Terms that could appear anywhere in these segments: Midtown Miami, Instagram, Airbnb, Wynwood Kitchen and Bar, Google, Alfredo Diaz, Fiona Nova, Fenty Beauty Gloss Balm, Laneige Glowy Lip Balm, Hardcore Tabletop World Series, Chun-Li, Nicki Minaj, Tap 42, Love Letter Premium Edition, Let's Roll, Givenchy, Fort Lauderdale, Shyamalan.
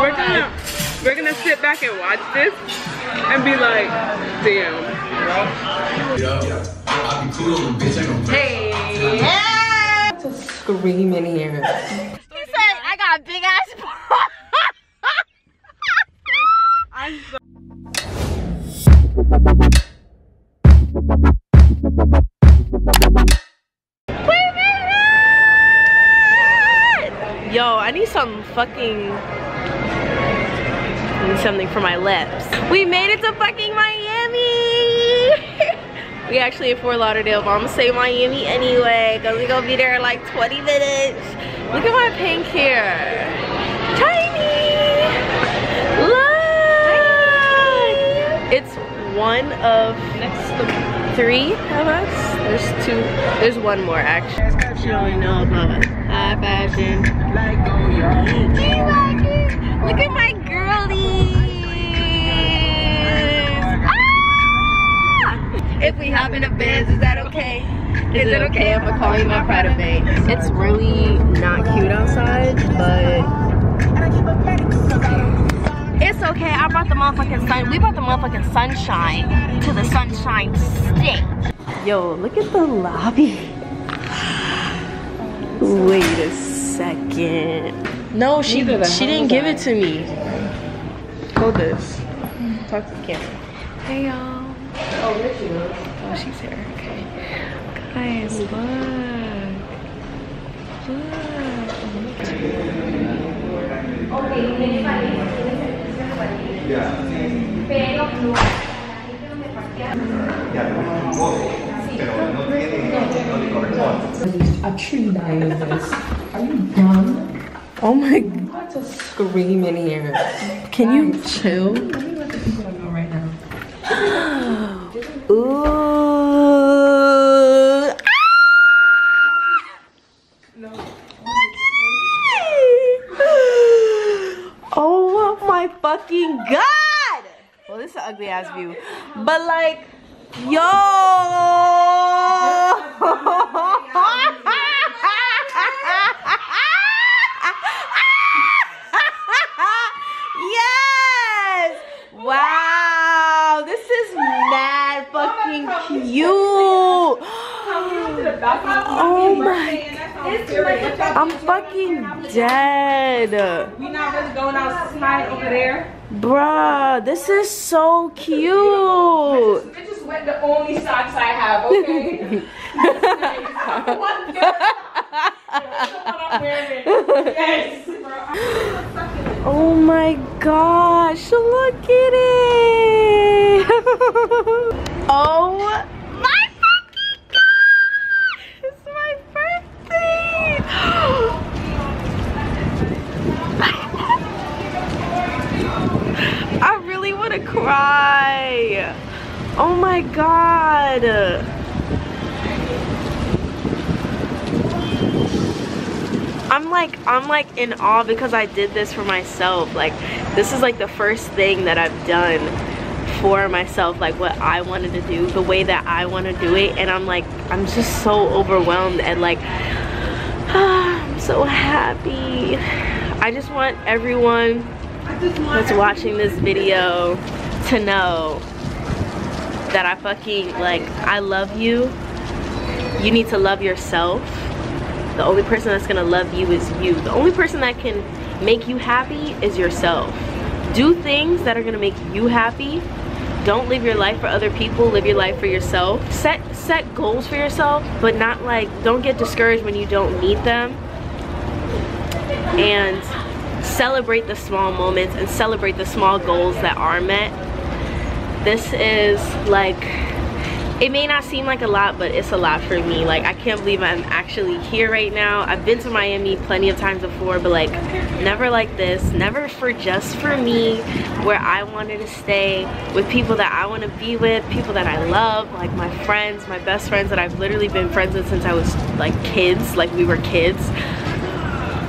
We're gonna sit back and watch this and be like, damn. Hey. Yeah. To scream in here. He said, "I got big ass balls." Yo, I need some fucking, I need something for my lips. We made it to fucking Miami! We actually in Fort Lauderdale, but I'm gonna say Miami anyway, cause we gonna be there in like 20 minutes. Look at my pink hair. Tiny! Look! It's one of three of us. There's two, there's one more actually. She only know about us. High fashion. Do you like it? Look at my girlies. Ah! If we hop in the Benz, is that okay? Is it okay if I call you my pride of bae? It's really not cute outside, but it's okay. I brought the motherfucking sun. We brought the motherfucking sunshine to the sunshine stick. Yo, look at the lobby. Wait a second. No, she didn't give it to me. Hold this. Talk to the camera. Hey y'all. Oh, she's here. Okay. Guys, look. Look. A tree diagnosis. Are you dumb? Oh my god. I'm about to scream in here. Can you chill? Let me let the people know right now. Ooh. Oh my fucking god! Well, this is an ugly ass view. But like, yo! Yes! Wow! This is mad fucking cute! Oh my... I'm fucking dead! We not just going outside over there? Bruh, this is so cute! I just wet the only socks I have, okay? Oh my gosh, look at it! Oh my fucking god! It's my birthday! I really want to cry! Oh my god! I'm like in awe because I did this for myself. Like, this is like the first thing that I've done for myself, like what I wanted to do, the way that I want to do it, and I'm like, I'm just so overwhelmed and like, I'm so happy. I just want everyone that's watching this video to know that I fucking, like, I love you. You need to love yourself. The only person that's gonna love you is you. The only person that can make you happy is yourself. Do things that are gonna make you happy. Don't live your life for other people, live your life for yourself. Set goals for yourself, but not like, don't get discouraged when you don't meet them. And celebrate the small moments and celebrate the small goals that are met. This is like, it may not seem like a lot, but it's a lot for me. Like, I can't believe I'm actually here right now. I've been to Miami plenty of times before, but like, never like this, never for just for me, where I wanted to stay with people that I want to be with, people that I love, like my friends, my best friends that I've literally been friends with since I was like kids, like we were kids.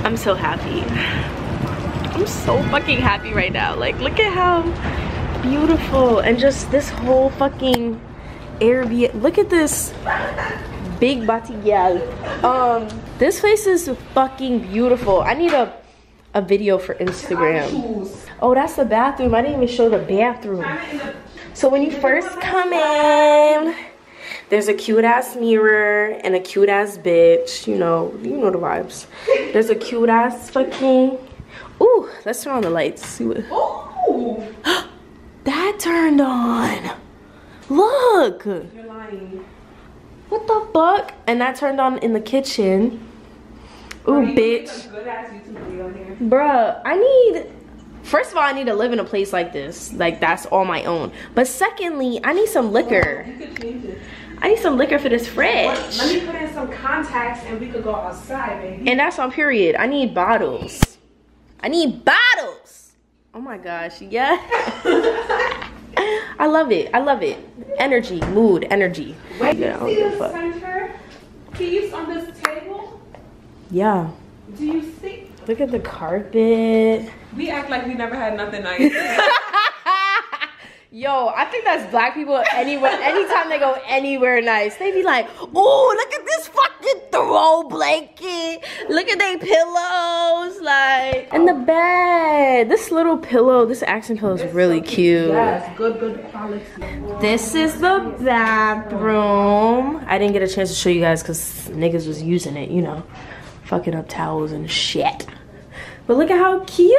I'm so happy. I'm so fucking happy right now. Like, look at how beautiful, and just this whole fucking Airbnb. Look at this big batigal. This place is fucking beautiful. I need a a video for Instagram. Oh, that's the bathroom. I didn't even show the bathroom. So when you first come in, there's a cute ass mirror and a cute ass bitch. You know the vibes. There's a cute ass fucking. Ooh, let's turn on the lights. See what. Ooh, that turned on. Look. You're lying. What the fuck? And that turned on in the kitchen. Ooh, bitch. Good ass YouTube video here. Bruh, first of all, I need to live in a place like this. Like, that's all my own. But secondly, I need some liquor. You could change it. I need some liquor for this fridge. What? Let me put in some contacts and we could go outside, baby. And that's on period. I need bottles. I need bottles. Oh my gosh, yeah. I love it. I love it. Energy, mood, energy. Wait, yeah, do you see the center piece on this table? Yeah. Do you see? Look at the carpet. We act like we never had nothing nice. Yo, I think that's black people anywhere. Anytime they go anywhere nice, they be like, "Oh, look at this fucking throw blanket. Look at they pillows, like, and the bed. This little pillow, this accent pillow is really cute. Yes, good quality. This is the bathroom. I didn't get a chance to show you guys because niggas was using it, you know. Fucking up towels and shit. But look at how cute!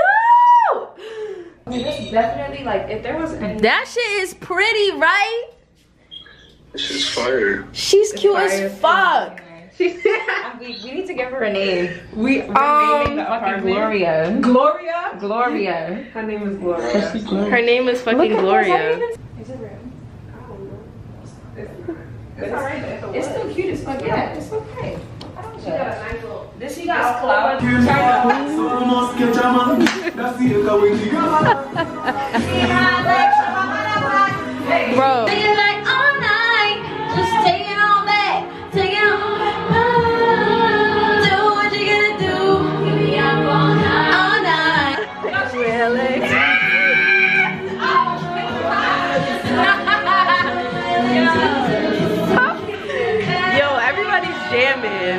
I mean, it's definitely like, if there was any... That shit is pretty, right? She's fire. She's cute as fuck. We need to give her a name. Her name is fucking Gloria. Gloria? Gloria. Her name is Gloria. Her name is fucking Gloria. Is it real? I don't know. It's alright. It's still cute as fuck. Yeah, it's okay. She got a nice little. Then she got a cloud. Bro. Staying like all night. Just taking all back. Taking all back. Do what you gonna do. Give me up all night. All night. Really? Yo, everybody's jamming.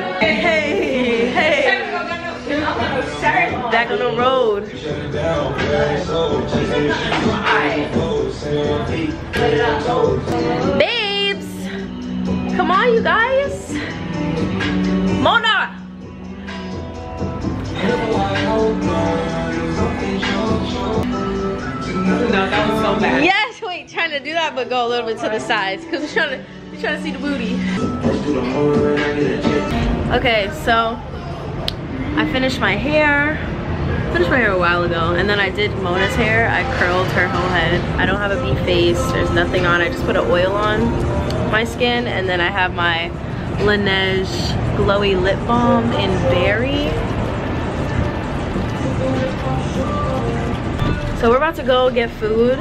Back on the road. Babes, come on, you guys. Mona. No, that was so bad. Yes, wait, trying to do that, but go a little bit to the sides, cause we're trying to see the booty. Okay, so. I finished my hair a while ago, and then I did Mona's hair. I curled her whole head. I don't have a V face, there's nothing on. I just put an oil on my skin, and then I have my Laneige Glowy Lip Balm in Berry. So we're about to go get food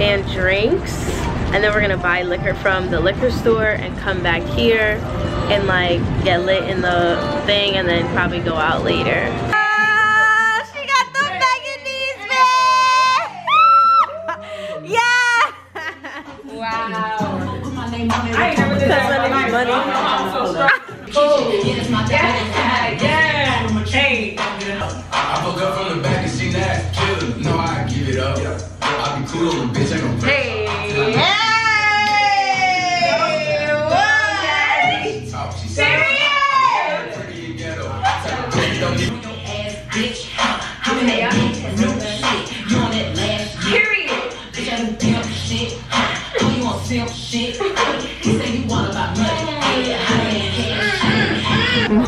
and drinks, and then we're gonna buy liquor from the liquor store and come back here and like get lit in the thing and then probably go out later. Oh, she got the Meganese bag! Yeah! Wow. I ain't never did that. Yeah. Hey. I woke up from the back and see that killer. No, I give it up. I be cool on the bitch, I don't play. Hey. Yeah.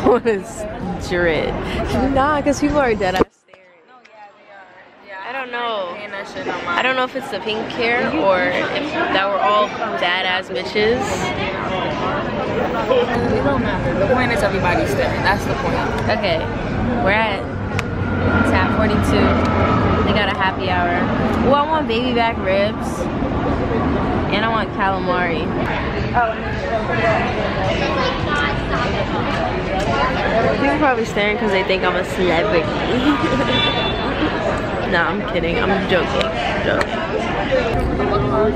What is dread? Nah, because people are dead. I don't know. I don't know if it's the pink hair or if that we're all badass bitches. It don't matter. The point is everybody's staring. That's the point. Okay, we're at Tap 42. They got a happy hour. Well, I want baby back ribs. And I want calamari. People are probably staring because they think I'm a celebrity. No, I'm kidding. I'm joking.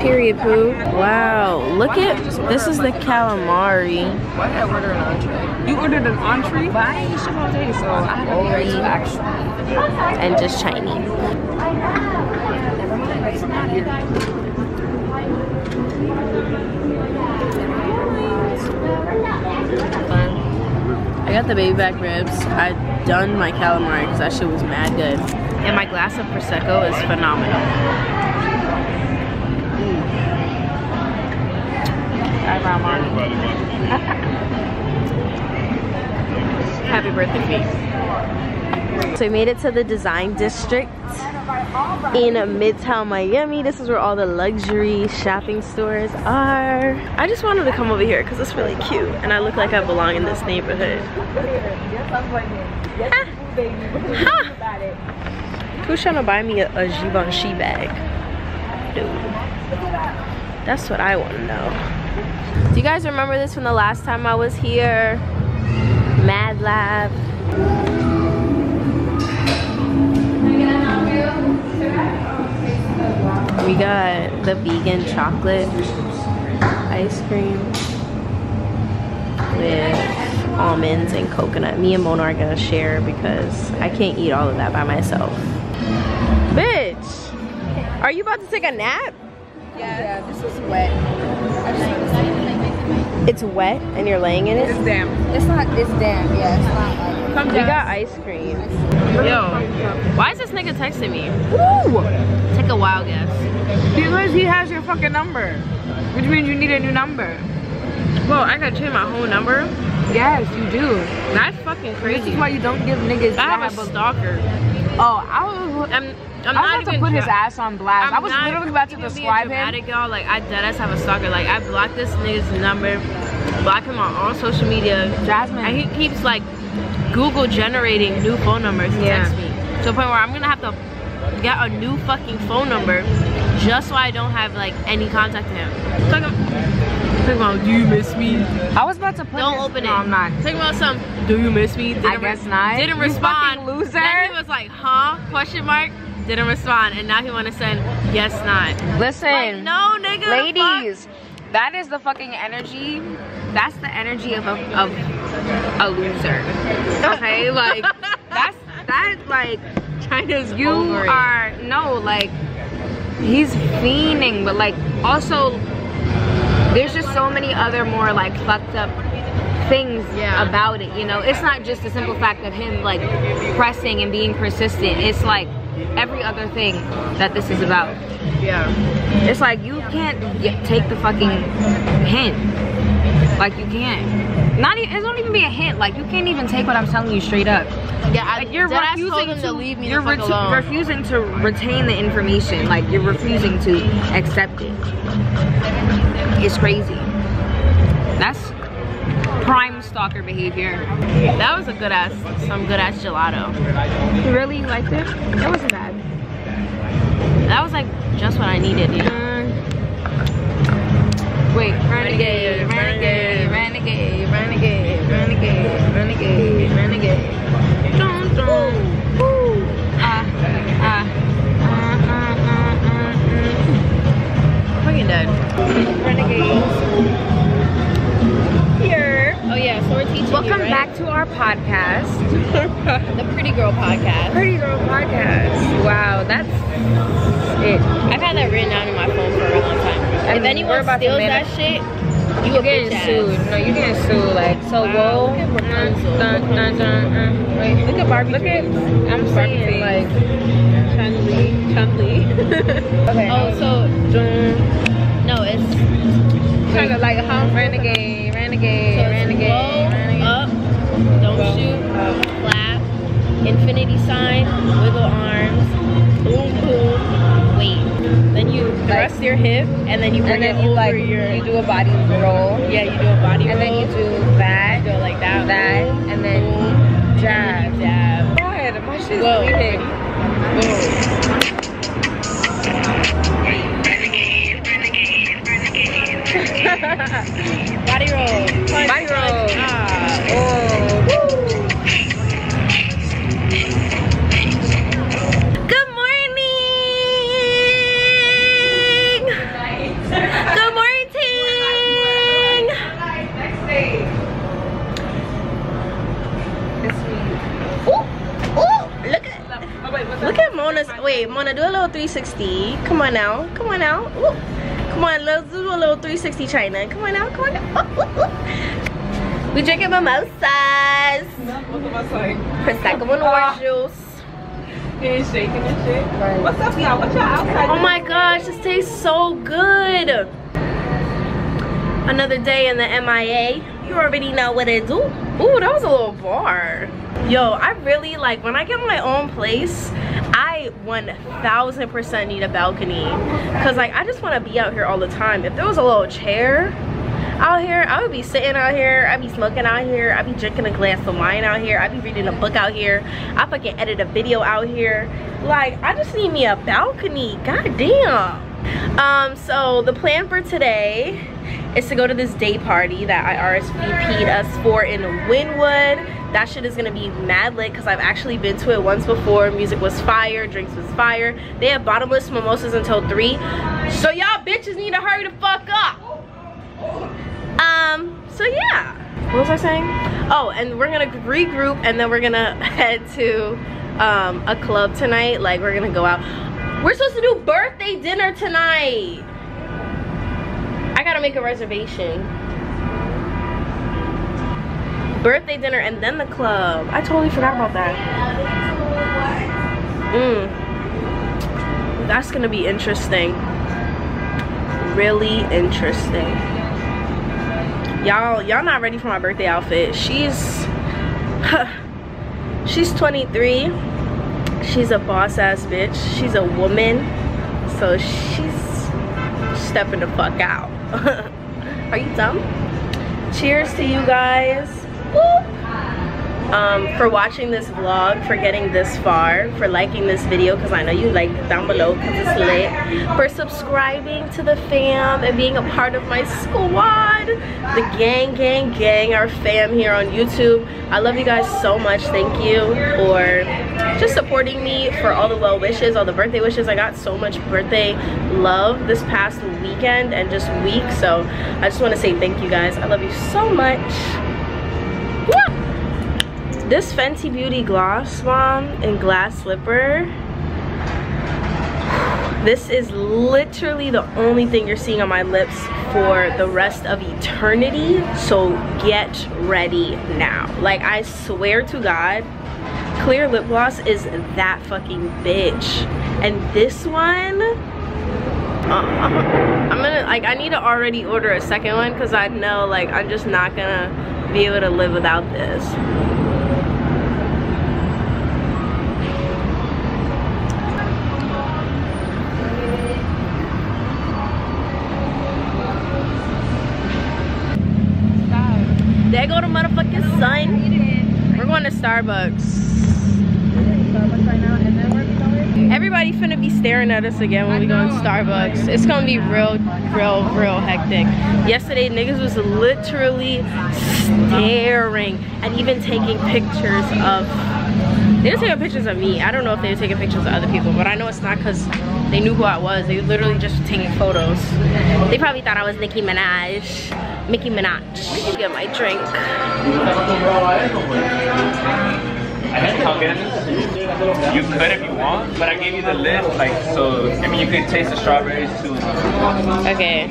Period poo. Wow. Look at this, is the calamari. Why did I order an entree? You ordered an entree? But I ate shit all day, so I have to be ready to actually. And just Chinese. Fun. I got the baby back ribs. I done my calamari because that shit was mad good. And my glass of Prosecco is phenomenal. Happy birthday, peace. So we made it to the design district in Midtown Miami. This is where all the luxury shopping stores are. I just wanted to come over here because it's really cute and I look like I belong in this neighborhood. Who's trying to buy me a Givenchy bag? Dude, that's what I want to know. Do you guys remember this from the last time I was here? Mad Lab. We got the vegan chocolate ice cream with almonds and coconut. Me and Mona are gonna share because I can't eat all of that by myself. Bitch! Are you about to take a nap? Yeah, this is wet. It's wet and you're laying in it? It's damp. It's damp, yeah. It's not like, we got ice cream. Yo, why is this nigga texting me? Ooh. Take a wild guess. Because he has your fucking number. Which means you need a new number. Well, I gotta change my whole number? Yes, you do. That's fucking crazy. That's why you don't give niggas. I have a stalker. Oh, I was about to put his ass on blast. I was literally about to describe him. Y'all, like, I deadass have a stalker. Like, I blocked this nigga's number, blocked him on all social media. Jasmine. And he keeps like Google generating new phone numbers to text me. To a point where I'm gonna have to get a new fucking phone number just so I don't have like any contact to him. Talking about, do you miss me? I was about to put Don't open it. No, I'm not. Talking about some, do you miss me? Didn't I guess not. Didn't respond. You fucking loser. Then he was like, huh? Question mark. Didn't respond. And now he wanna send, yes not. Listen. Like, no nigga. Ladies. That is the fucking energy. That's the energy of a loser. Okay, like that's like China's you are it. No, like he's fiending, but like also there's just so many other more like fucked up things about it, you know. It's not just the simple fact of him like pressing and being persistent. It's like every other thing that this is about. Yeah. It's like you can't take the fucking hint. Like you can't. Not even, it don't even be a hint. Like you can't even take what I'm telling you straight up. Yeah, like you're refusing to leave me. You're refusing to retain the information. Like you're refusing to accept it. It's crazy. That's prime stalker behavior. That was a good ass, some good ass gelato. You really liked it? It wasn't bad. That was like just what I needed. Wait, renegade, renegade, renegade, renegade, renegade, renegade, renegade. Dun, dun. Woo. Fucking dead. Renegade. Oh yeah, so we're teaching Welcome back to our podcast. The Pretty Girl Podcast. Pretty Girl Podcast. Wow, that's it. I've had that written down in my phone for a long time. I mean, if anyone steals that shit, you will get sued. No, you're getting sued. Like, so wow. Look at Wait, look at Barbie. Look at, I'm saying, like, Chun-Li. Okay. Oh, so, no, it's kind of like a home renegade. Renegade, so renegade, renegade, up, don't go, shoot, up, clap, infinity sign, wiggle arms, boom, boom, wait. Then you thrust your hip, and then you bring it over your... you do a body roll. Yeah, you do a body roll. And then you do that. You go like that. That, boom, and then boom, jab. And then jab. God, my shit's bleeding. Boom. Renegade, renegade, renegade, renegade. Body roll. Punch, body roll. Punch. Ah. Oh. Woo. Good morning. Come on, now, do a little 360. Come on now. Come on now. Ooh. Come on, let's do a little 360 China. Come on now. Come on now. Ooh, ooh, ooh. We drinking mimosas. Look at my side. Prosecco and orange juice. And shaking and shit. Right. What's up, y'all? What's y'all outside? Oh my gosh, this tastes so good. Another day in the MIA. You already know what it do. Ooh, that was a little bar. Yo, I really like when I get my own place, I 1000% need a balcony. Cause like I just wanna be out here all the time. If there was a little chair out here, I would be sitting out here, I'd be smoking out here, I'd be drinking a glass of wine out here, I'd be reading a book out here, I fucking edit a video out here. Like I just need me a balcony. God damn. So the plan for today is to go to this day party that I RSVP'd us for in Wynwood. That shit is gonna be mad lit because I've actually been to it once before. Music was fire, drinks was fire. They have bottomless mimosas until 3. So y'all bitches need to hurry the fuck up. So yeah. What was I saying? Oh, and we're gonna regroup and then we're gonna head to a club tonight. Like we're gonna go out. We're supposed to do birthday dinner tonight. I gotta make a reservation. Birthday dinner and then the club. I totally forgot about that. That's gonna be interesting. Really interesting. Y'all not ready for my birthday outfit. She's 23. She's a boss ass bitch. She's a woman. So she's stepping the fuck out. Are you dumb? Cheers to you guys. For watching this vlog, for getting this far, for liking this video because I know you like it down below because it's lit, for subscribing to the fam and being a part of my squad, the gang, our fam here on YouTube. I love you guys so much. Thank you for just supporting me, for all the well wishes, all the birthday wishes. I got so much birthday love this past weekend and just week, so I just want to say thank you guys. I love you so much. This Fenty Beauty Gloss Balm and Glass Slipper, this is literally the only thing you're seeing on my lips for the rest of eternity, so get ready now. Like I swear to God, clear lip gloss is that fucking bitch. And this one, I'm gonna, like I need to already order a second one because I know like I'm just not gonna be able to live without this. There go the motherfucking sun. We're going to Starbucks right now, and then we're going. Everybody finna be staring at us again when we go to Starbucks. It's gonna be real hectic. Yesterday niggas was literally staring and even taking pictures of. They didn't take pictures of me. I don't know if they were taking pictures of other people, but I know it's not because they knew who I was. They were literally just taking photos. They probably thought I was Nicki Minaj. Nicki Minaj. Get my drink. I didn't talk in. You could if you want, but I gave you the list, like, so, I mean, you could taste the strawberries too. Okay.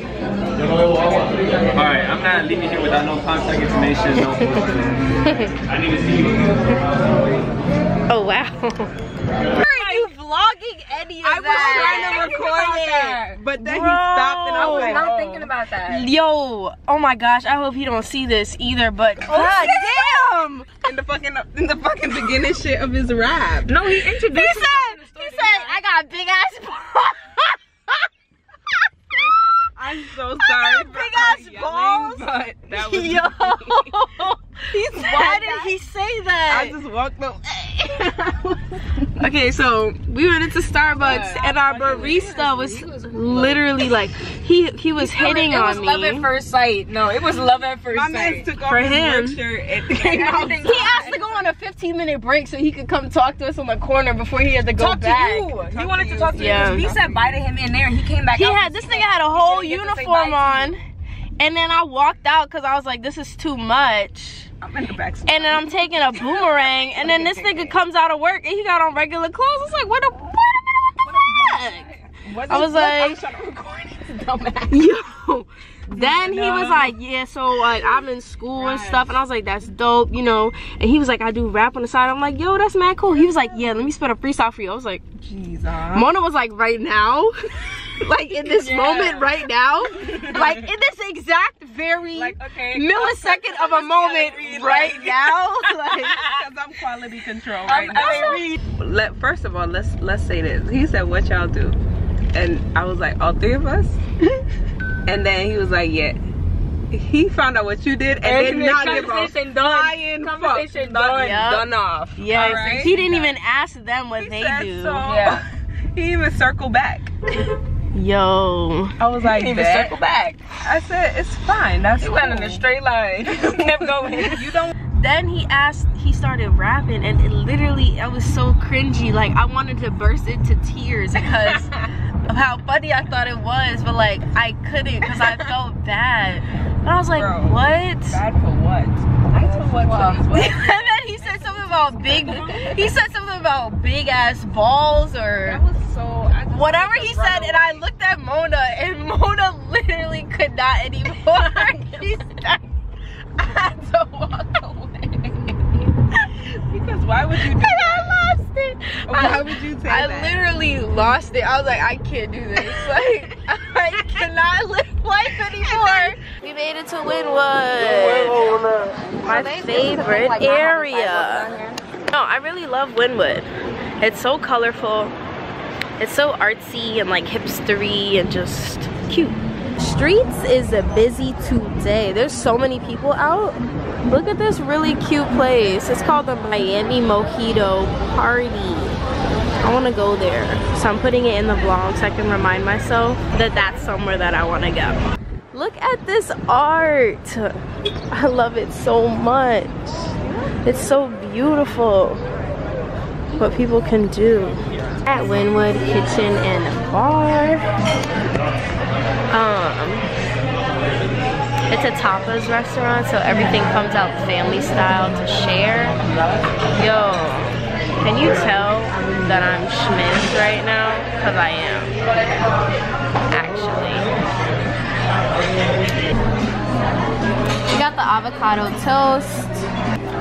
Alright, I'm not leaving here without no contact information, no food. I need to see you. Oh wow! Are you vlogging any of that? I was trying to record it, but then he stopped, and I was like, "Not thinking about that." Yo, oh my gosh! I hope he don't see this either. But god damn! In the fucking beginning shit of his rap. No, he introduced. He said, "I got big ass balls." I'm so sorry. I got big ass balls. But that was yo. Why did he say that? I just walked up. Okay, so we went into Starbucks and our barista was literally like, he was hitting on me. It was love at first sight. No, it was love at first sight. My man took off his work shirt and he asked to go on a 15-minute break so he could come talk to us on the corner before he had to go back. He wanted to talk to you. He said bye to him in there and he came back out. This nigga had a whole uniform on, and then I walked out because I was like, this is too much. I'm in the back seat. And then I'm taking a boomerang, and then this nigga comes out of work and he got on regular clothes. It's like, what the fuck? I was like, yo. Then he was like, yeah, so like I'm in school and stuff, and I was like, that's dope, you know. And he was like, I do rap on the side. I'm like, yo, that's mad cool. He was like, yeah, let me spit a freestyle for you. I was like, Jesus. Mona was like, right now, like in this moment, right now, like in this exact very like, okay, millisecond of a moment, right now, like, because I'm quality control right now. First of all, let's say this. He said, what y'all do? And I was like, all three of us. And then he was like, yeah. He found out what you did and did not give a flying fuck. Conversation done. Yep. Done off. Yeah. Right? He didn't even ask them what they do. So. Yeah. He even circled back. Yo. I was like, he didn't even circle back. I said, it's fine. That's cool. He went in a straight line. Kept going. You don't. Then he asked, he started rapping, and it literally, I was so cringy. Like, I wanted to burst into tears because of how funny I thought it was, but like, I couldn't because I felt bad. And I was like, bro, what? Bad for what? Bad for what? And then he said something about big, he said something about big ass balls or that was so, whatever he said, and I looked at Mona, and Mona literally could not anymore. She started, I had to walk away. Because why would you do that? I lost it. Why would you say that? I literally lost it. I was like, I can't do this. Like, I cannot live life anymore. We made it to Wynwood. My favorite area. No, I really love Wynwood. It's so colorful. It's so artsy and like hipstery and just cute. Streets is busy today. There's so many people out. Look at this really cute place. It's called the Miami Mojito Party. I want to go there, so I'm putting it in the vlog so I can remind myself that that's somewhere that I want to go. Look at this art. I love it so much. It's so beautiful what people can do at Wynwood Kitchen and Bar. It's a tapas restaurant, so everything comes out family style to share. Yo, can you tell that I'm schmizzed right now? Cause I am, actually. We got the avocado toast.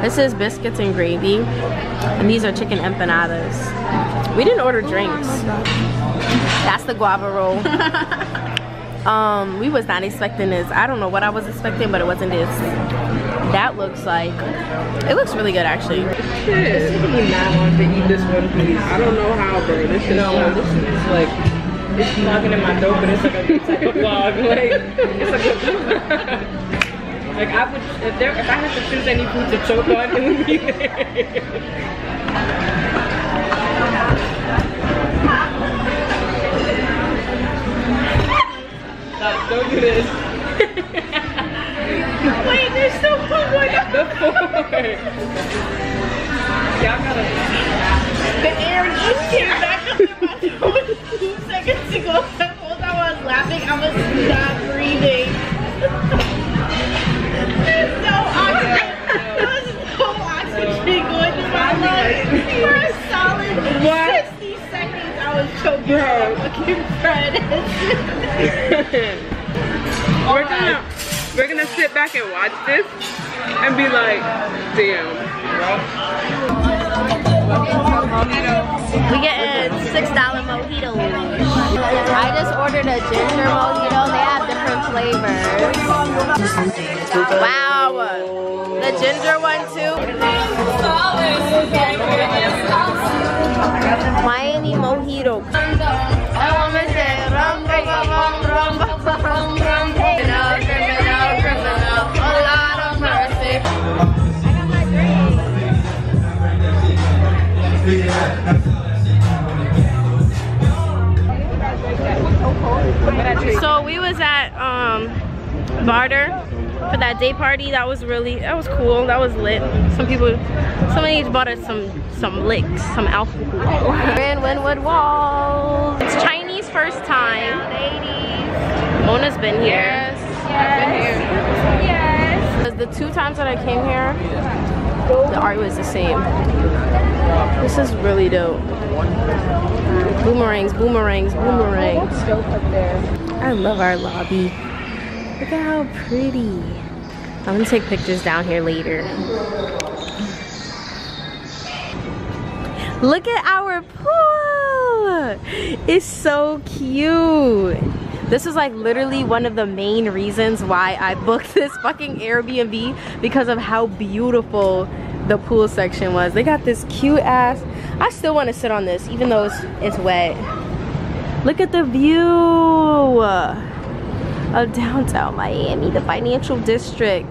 This is biscuits and gravy, and these are chicken empanadas. We didn't order drinks. That's the guava roll. We was not expecting this. I don't know what I was expecting, but it wasn't this. That looks like, it looks really good actually. Shit, really not want to eat this one piece. I don't know how, bro. This is like, it's knocking in my throat, but it's like a good type of vlog. Like, it's a good vlog. Like, I would, if I had to choose any food to choke on, it would be there. Don't do this. Wait, there's still food going on. The food. Y'all gotta. The air just came back up in my throat 2 seconds ago. The whole time I was laughing, I was not breathing. There's no oxygen. There's no oxygen going to my lungs. For a solid 60 seconds, I was choking on fucking bread. We're gonna sit back and watch this and be like, damn. We getting $6 mojitos. I just ordered a ginger mojito. They have different flavors. Wow, the ginger one too. Miami mojito. So we was at Barter for that day party. That was really, that was cool. That was lit. Some people, somebody bought us some licks, some alcohol. We're in Wynwood Walls. It's Chinese first time. Mona's been here. Yes. Yes. I've been here. Yes. The 2 times that I came here, the art was the same. This is really dope. Boomerangs, boomerangs, boomerangs. Oh, dope up there. I love our lobby. Look at how pretty. I'm gonna take pictures down here later. Look at our pool. It's so cute. This is like literally one of the main reasons why I booked this fucking Airbnb, because of how beautiful the pool section was. They got this cute ass. I still want to sit on this even though it's wet. Look at the view of downtown Miami, the financial district.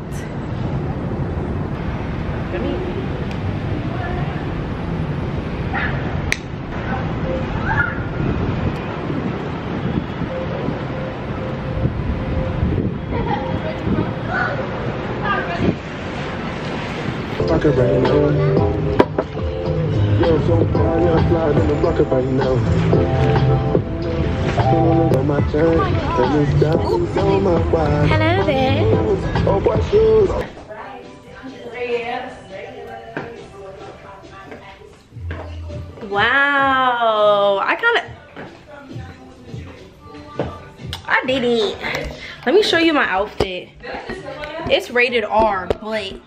Hello there. Wow, I did it. Let me show you my outfit. It's rated R, but